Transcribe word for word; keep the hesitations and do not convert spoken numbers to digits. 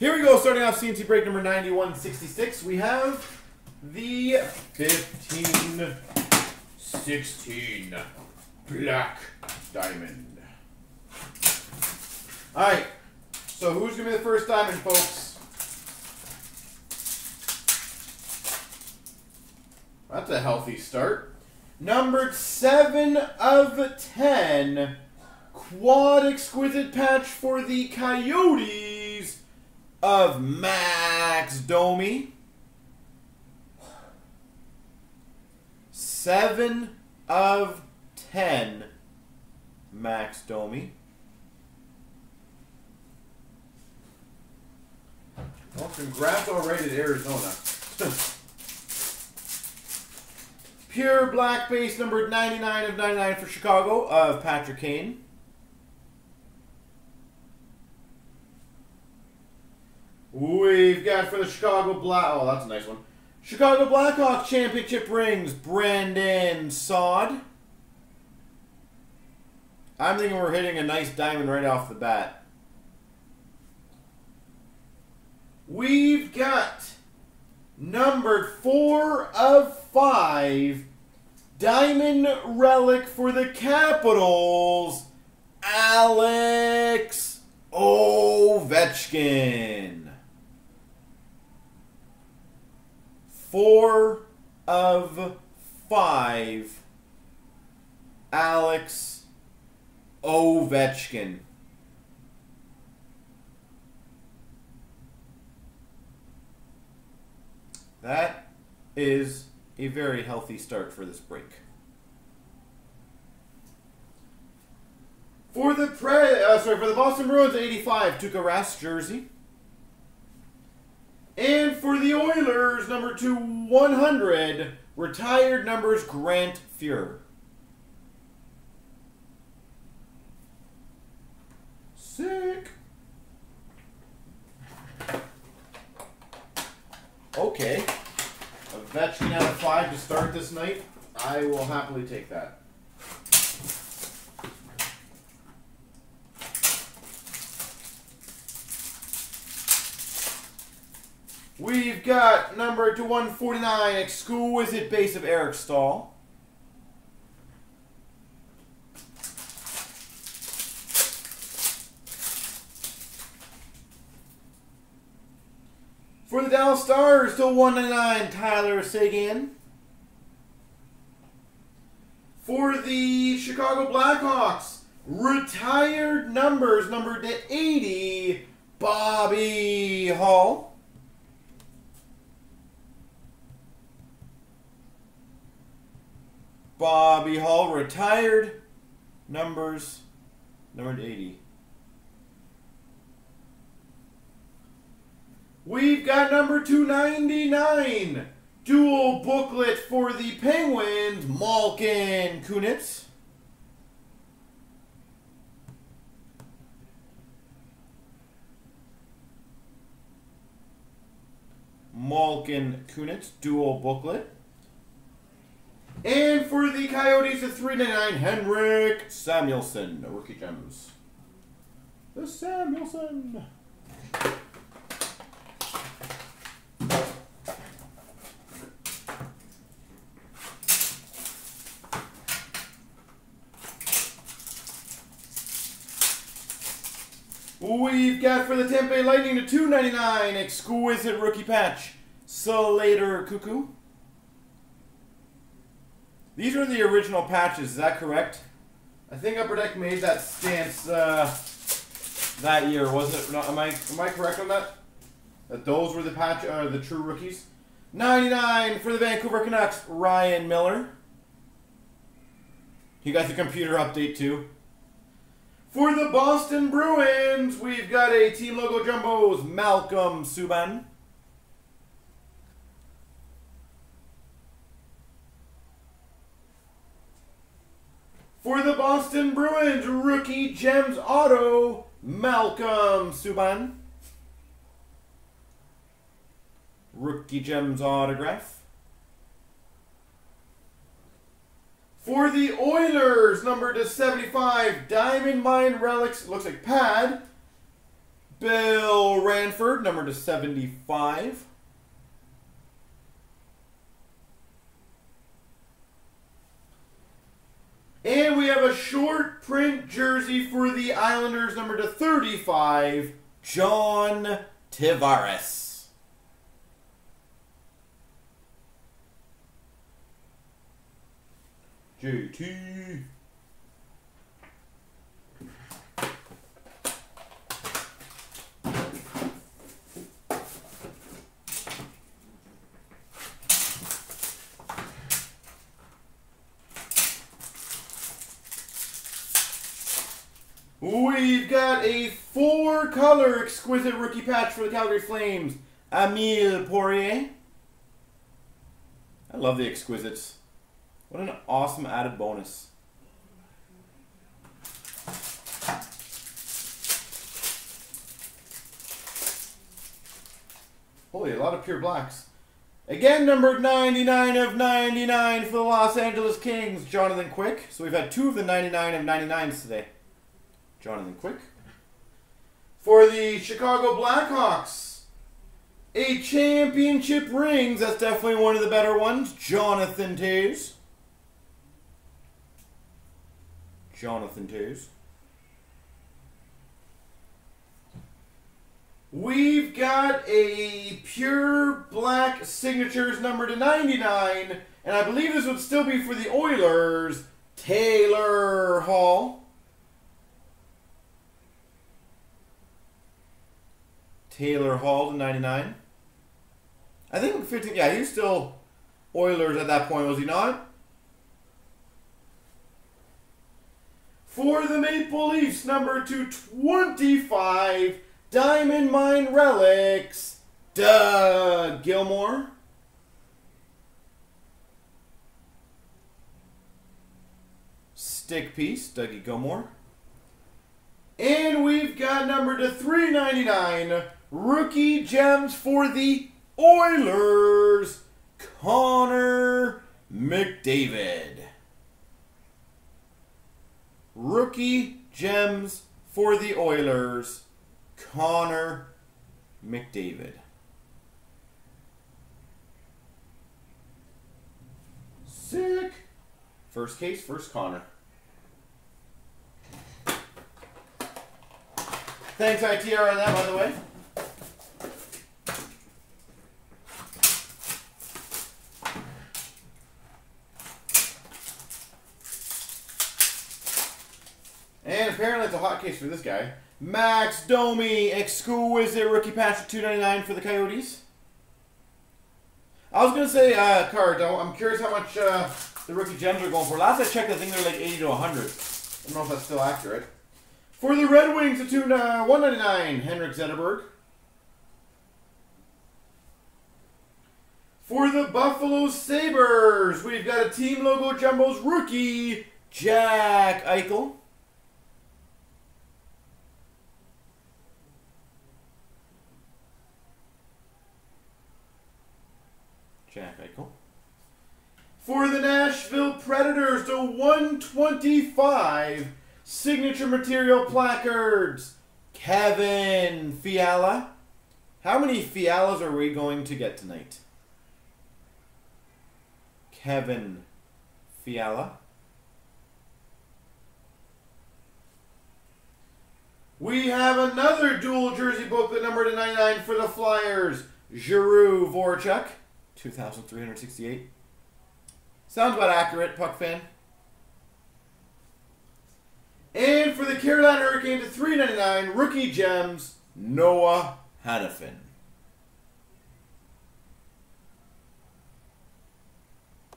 Here we go, starting off C N C break number ninety-one sixty-six. We have the fifteen sixteen black diamond. All right, so who's going to be the first diamond, folks? That's a healthy start. Numbered seven of ten. Quad exquisite patch for the Coyotes of Max Domi. seven of ten. Max Domi. Well, congrats already to Arizona. Pure black base numbered ninety-nine of ninety-nine for Chicago of Patrick Kane. We've got for the Chicago Black... Oh, that's a nice one. Chicago Blackhawks championship rings, Brandon Saad. I'm thinking we're hitting a nice diamond right off the bat. We've got numbered four of five diamond relic for the Capitals, Alex Ovechkin. Four of five, Alex Ovechkin. That is a very healthy start for this break. For the pre uh, sorry, for the Boston Bruins, eighty-five, Tuukka Rask jersey. And for the Oilers, number two one hundred, retired numbers, Grant Fuhrer. Sick. Okay. Ovechkin out of five to start this night. I will happily take that. We've got number two one forty-nine, exquisite base of Eric Staal. For the Dallas Stars, to one ninety-nine, Tyler Seguin. For the Chicago Blackhawks, retired numbers, number to eighty, Bobby Hull. Bobby Hull, retired numbers, numbered eighty. We've got number two ninety-nine, dual booklet for the Penguins, Malkin Kunitz. Malkin Kunitz, dual booklet. And for the Coyotes, at three ninety-nine, Henrik Samuelsson, rookie gems. The Samuelsson. We've got for the Tampa Bay Lightning to two ninety-nine, exquisite rookie patch, Slater Cuckoo. These are the original patches, is that correct? I think Upper Deck made that stance uh, that year, wasn't it? No, am, I, am I correct on that? That those were the patch, uh, the true rookies? ninety-nine for the Vancouver Canucks, Ryan Miller. You got the computer update too. For the Boston Bruins, we've got a team logo jumbos, Malcolm Subban. For the Boston Bruins, rookie gems auto, Malcolm Subban. Rookie gems autograph. For the Oilers, number to seventy-five, diamond mine relics, looks like pad, Bill Ranford, number to seventy-five. And we have a short print jersey for the Islanders, number to thirty-five, John Tavares. J T. We've got a four-color exquisite rookie patch for the Calgary Flames, Emil Poirier. I love the exquisites. What an awesome added bonus. Holy, a lot of pure blacks. Again, number ninety-nine of ninety-nine for the Los Angeles Kings, Jonathan Quick. So we've had two of the ninety-nine of ninety-nines today. Jonathan Quick. For the Chicago Blackhawks, a championship rings. That's definitely one of the better ones. Jonathan Toews. Jonathan Toews. We've got a pure black signatures number to ninety-nine, and I believe this would still be for the Oilers. Taylor Hall. Taylor Hall to ninety-nine. I think fifteen. Yeah, he was still Oilers at that point, was he not? For the Maple Leafs, number two twenty-five, Diamond Mine Relics, Doug Gilmour. Stick piece, Dougie Gilmour. And we've got number to three ninety-nine, rookie gems for the Oilers, Connor McDavid. Rookie gems for the Oilers, Connor McDavid. Sick. First case, first Connor. Thanks, I T R, on that, by the way. And apparently it's a hot case for this guy. Max Domi, exquisite rookie patch for two ninety-nine for the Coyotes. I was going to say, uh, Card, I'm curious how much uh, the rookie gems are going for. Last I checked, I think they're like eighty to a hundred. I don't know if that's still accurate. For the Red Wings, at one ninety-nine, Henrik Zetterberg. For the Buffalo Sabres, we've got a team logo Jumbos rookie, Jack Eichel. Jack Eichel. For the Nashville Predators, to one twenty-five, signature material placards, Kevin Fiala. How many Fialas are we going to get tonight? Kevin Fiala. We have another dual jersey booklet, number to ninety-nine for the Flyers, Giroux Voracek, two thousand three hundred sixty-eight. Sounds about accurate, puck fan. And for the Carolina Hurricanes, to three ninety-nine, rookie gems, Noah Hannafin.